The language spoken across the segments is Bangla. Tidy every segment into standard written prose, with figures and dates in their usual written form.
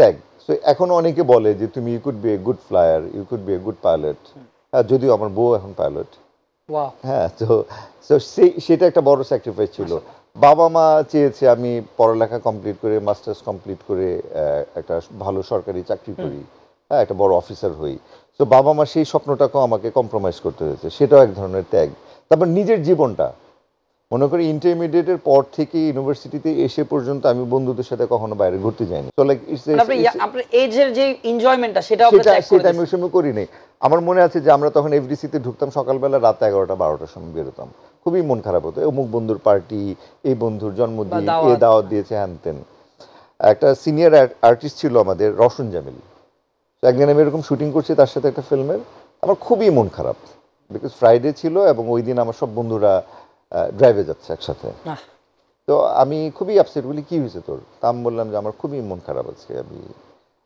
tag. So এখন অনেকে বলে যে তুমি you could be a good flyer, you could be a good pilot. আর যদি আমার বউ এখন পাইলট। ওয়াও। হ্যাঁ তো সেটা একটা বড় স্যাক্রিফাইস ছিল। বাবা মা চেয়েছে আমি পড়ালেখা কমপ্লিট করে মাস্টার্স কমপ্লিট করে একটা ভালো সরকারি চাকরি করি। হ্যাঁ একটা বড় অফিসার হই। তো বাবা মা সেই স্বপ্নটাকে আমাকে কম্প্রোমাইজ করতে হয়েছে। সেটাও এক ধরনের ত্যাগ। তারপর নিজের জীবনটা মনে করি ইন্টারমিডিয়েটের পর থেকে ইউনিভার্সিটিতে এসে পর্যন্ত আমি বন্ধুদের সাথে কখনো বাইরে ঘুরতে যাইনি। সো লাইক ইটস আপনার এজ এর যে এনজয়মেন্টটা সেটা আপনি ত্যাগ করেছেন। সেটা আমি ওসময় করিনি। আমার মনে আছে যে আমরা তখন এফডিসিতে ঢুকতাম সকালবেলা রাত 11টা 12টার সময় বেরোতাম। খুবই মন খারাপ হতো। অমুক বন্ধুর পার্টি, এই বন্ধুর জন্মদিন, এ দাওয়াত দিয়েছে হ্যানতেন। একটা সিনিয়র আর্টিস্ট ছিল আমাদের রওশন জামিল। তো একদিন আমি এরকম শুটিং করছি তার সাথে একটা ফিল্মের, আমার খুবই মন খারাপ বিকজ ফ্রাইডে ছিল এবং ওই দিন আমার সব বন্ধুরা ড্রাইভে যাচ্ছে একসাথে। তো আমি খুবই আপসেট, বলি কী হয়েছে তোর? তা আমি বললাম যে আমার খুবই মন খারাপ আজকে, আমি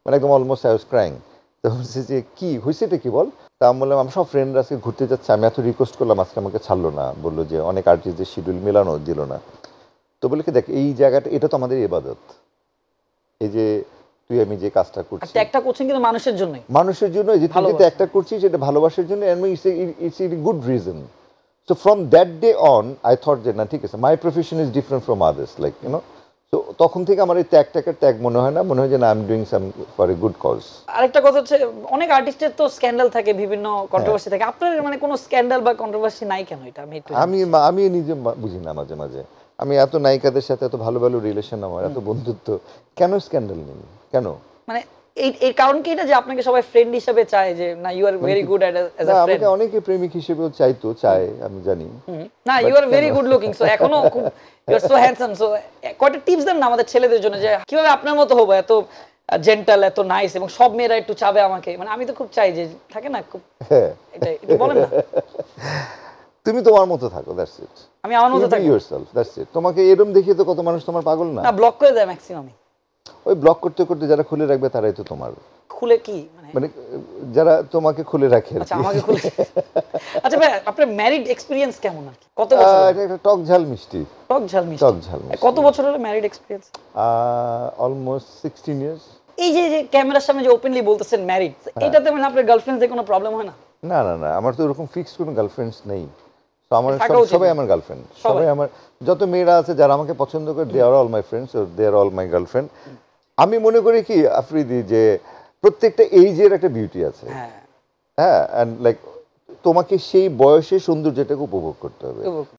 মানে একদম অলমোস্ট আই ওয়াজ ক্রাইং। তো বলছি যে কী হয়েছেটা কী বল? তা আমি বললাম আমার সব ফ্রেন্ডরা আজকে ঘুরতে যাচ্ছে, আমি এত রিকোয়েস্ট করলাম আজকে আমাকে ছাড়লো না, বললো যে অনেক আর্টিস্টদের শিডিউল মেলানো দিল না। তো বলে কি দেখ এই জায়গাটা এটা তো আমাদের ইবাদত, এই যে তুই আমি যে কাজটা করছি একটা করছেন কিন্তু মানুষের জন্যই, মানুষের জন্য যে তুই যেটা একটা করছিস সেটা ভালোবাসার জন্য, and it's a good reason. So from that day on, I thought that nothing is. My profession is different from others, like you know. So তখন থেকে আমার এই tag মনে হয় না, মনে হয় যে না I'm doing some for a good cause. আরেকটা কথা হচ্ছে অনেক আর্টিস্টের তো স্ক্যান্ডাল থাকে, বিভিন্ন কন্ট্রোভার্সি থাকে, আপনার মানে কোনো স্ক্যান্ডাল বা কন্ট্রোভার্সি নাই কেন? এটা আমি নিজে বুঝি না। মাঝে মাঝে আমি এত নায়িকাদের সাথে এত ভালো ভালো রিলেশন, আমার এত বন্ধুত্ব, কেন স্ক্যান্ডাল নেই? কেন মানে এই কারণ কি এটা যে আপনাকে সবাই ফ্রেন্ড হিসেবে চায় যে না you are very good at as a friend? আমাকে অনেকে প্রেমিক হিসেবেও চাইতো, চায় আমি জানি। না you are very good looking, so এখনো you are so handsome, so কয়টা টিপস দেন না আমাদের ছেলেদের জন্য যে কিভাবে আপনার মতো হবো, এত জেন্টাল, এত নাইস, এবং সব মেয়েরা একটু চাবে আমাকে, মানে আমি তো খুব চাই যে থাকে না খুব, এটা একটু বলেন না। তুমি তোমার মতো থাকো, দ্যাটস ইট। আমি আমার মতো থাকি, ইয়োরসেলফ, দ্যাটস ইট। তোমাকে এরকম দেখিয়ে তো কত মানুষ তোমার পাগল না, না ব্লক করে দেয় ম্যাক্সিমামই। ওই ব্লক করতে করতে যারা খুলে রাখবে তারাই তো তোমার খুলে, কি মানে যারা তোমাকে খুলে রাখে। আচ্ছা আমাকে খুলে। আচ্ছা ভাই আপনার ম্যারিড এক্সপেরিয়েন্স কেমন আর কত বছর? এটা একটা টক ঝাল মিষ্টি, টক ঝাল মিষ্টি, টক ঝাল। কত বছর হলো ম্যারিড এক্সপেরিয়েন্স? Almost 16 years. এই যে ক্যামেরার সামনে যে ওপেনলি বলতেছেন ম্যারিড, এটাতে মানে আপনার গার্লফ্রেন্ডসদের কোনো প্রবলেম হয় না? না না না, আমার তো এরকম ফিক্স কোনো গার্লফ্রেন্ডস নেই, তো আমার সবাই আমার গার্লফ্রেন্ড, সবাই আমার যত মেয়েরা আছে যারা আমাকে পছন্দ করে, they are all my friends, they are all my girlfriend. আমি মনে করি কি আফ্রিদি যে প্রত্যেকটা এইজের একটা বিউটি আছে, হ্যাঁ, অ্যান্ড লাইক তোমাকে সেই বয়সে সৌন্দর্যটাকে উপভোগ করতে হবে।